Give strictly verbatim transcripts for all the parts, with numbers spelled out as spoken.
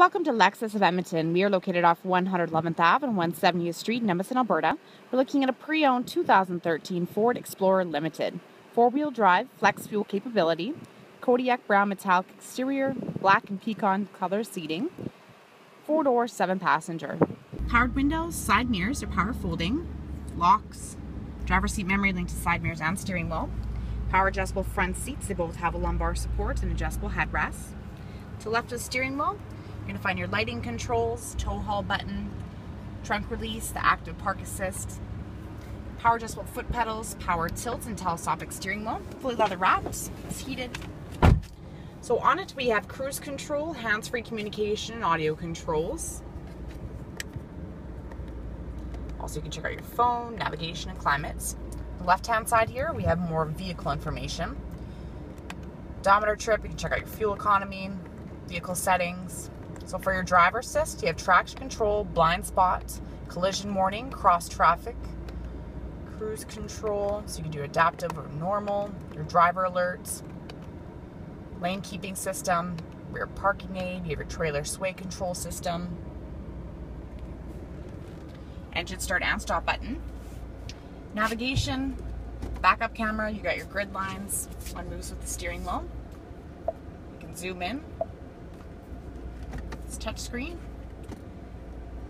Welcome to Lexus of Edmonton. We are located off one hundred eleventh Avenue and one hundred seventieth Street in Edmonton, Alberta. We're looking at a pre-owned two thousand thirteen Ford Explorer Limited. Four-wheel drive, flex fuel capability, Kodiak brown metallic exterior, black and pecan color seating, four-door, seven-passenger. Powered windows, side mirrors are power folding, locks, driver's seat memory linked to side mirrors and steering wheel, power adjustable front seats. They both have a lumbar support and adjustable headrests. To the left of the steering wheel, you're going to find your lighting controls, tow haul button, trunk release, the active park assist, power adjustable foot pedals, power tilt and telescopic steering wheel, fully leather wrapped, it's heated. So on it we have cruise control, hands-free communication and audio controls. Also you can check out your phone, navigation and climates. The left-hand side here we have more vehicle information. Odometer trip, you can check out your fuel economy, vehicle settings. So for your driver assist, you have traction control, blind spot, collision warning, cross traffic, cruise control, so you can do adaptive or normal, your driver alerts, lane keeping system, rear parking aid, you have your trailer sway control system, engine start and stop button, navigation, backup camera, you got your grid lines, one moves with the steering wheel, you can zoom in. Touch screen.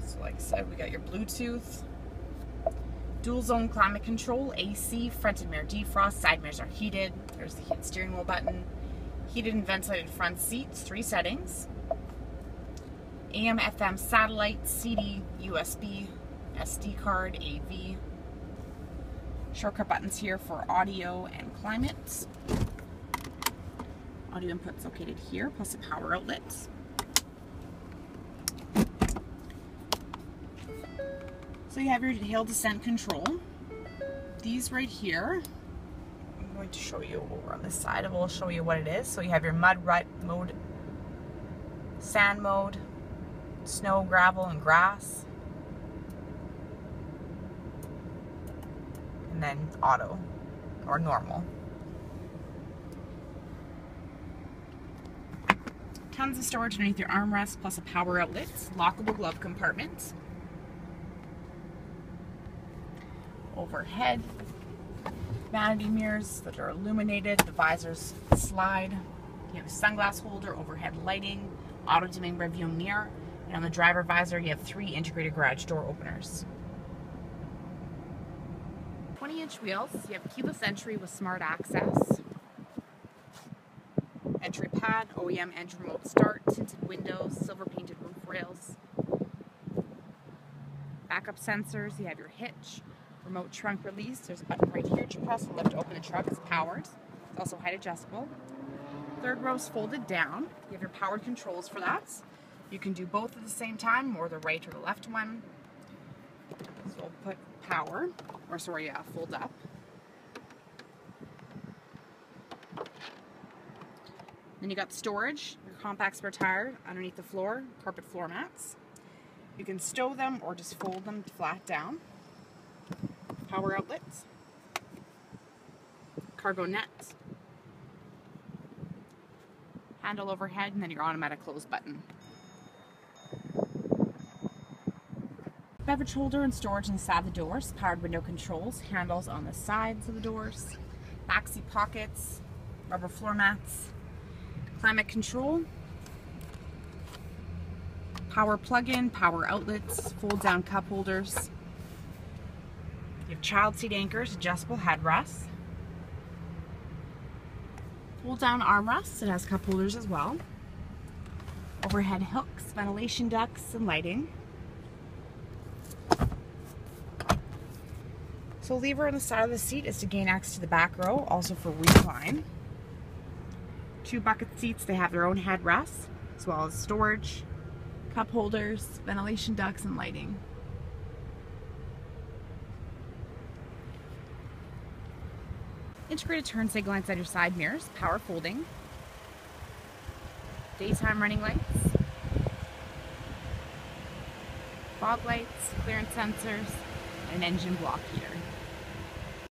So like I said, we got your Bluetooth, dual zone climate control, A C, front and mirror defrost, side mirrors are heated, there's the heated steering wheel button, heated and ventilated front seats, three settings, A M F M satellite, C D, U S B, S D card, A V, shortcut buttons here for audio and climates, audio inputs located here, plus a power outlet. So you have your hill descent control. These right here, I'm going to show you over on this side, and we'll show you what it is. So you have your mud rut mode, sand mode, snow, gravel, and grass. And then auto or normal. Tons of storage underneath your armrest, plus a power outlet, lockable glove compartment. Overhead, vanity mirrors that are illuminated, the visors slide, you have a sunglass holder, overhead lighting, auto dimming rearview mirror, and on the driver visor you have three integrated garage door openers. twenty inch wheels, you have keyless entry with smart access, entry pad, O E M engine remote start, tinted windows, silver painted roof rails, backup sensors, you have your hitch, remote trunk release, there's a button right here that you press and lift to open the truck, it's powered. It's also height adjustable. Third row is folded down. You have your powered controls for that. You can do both at the same time, or the right or the left one. So we'll put power, or sorry, yeah, fold up. Then you got storage, your compact spare tire underneath the floor, carpet floor mats. You can stow them or just fold them flat down. Power outlets, cargo nets, handle overhead, and then your automatic close button. Beverage holder and storage inside the doors, powered window controls, handles on the sides of the doors, backseat pockets, rubber floor mats, climate control, power plug-in, power outlets, fold-down cup holders. You have child seat anchors, adjustable headrests, pull-down armrests, it has cup holders as well, overhead hooks, ventilation ducts, and lighting. So lever on the side of the seat is to gain access to the back row, also for recline. Two bucket seats, they have their own headrests, as well as storage, cup holders, ventilation ducts, and lighting. Integrated turn signal inside your side mirrors, power folding, daytime running lights, fog lights, clearance sensors, and an engine block heater.